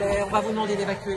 plaît, on va vous demander d'évacuer.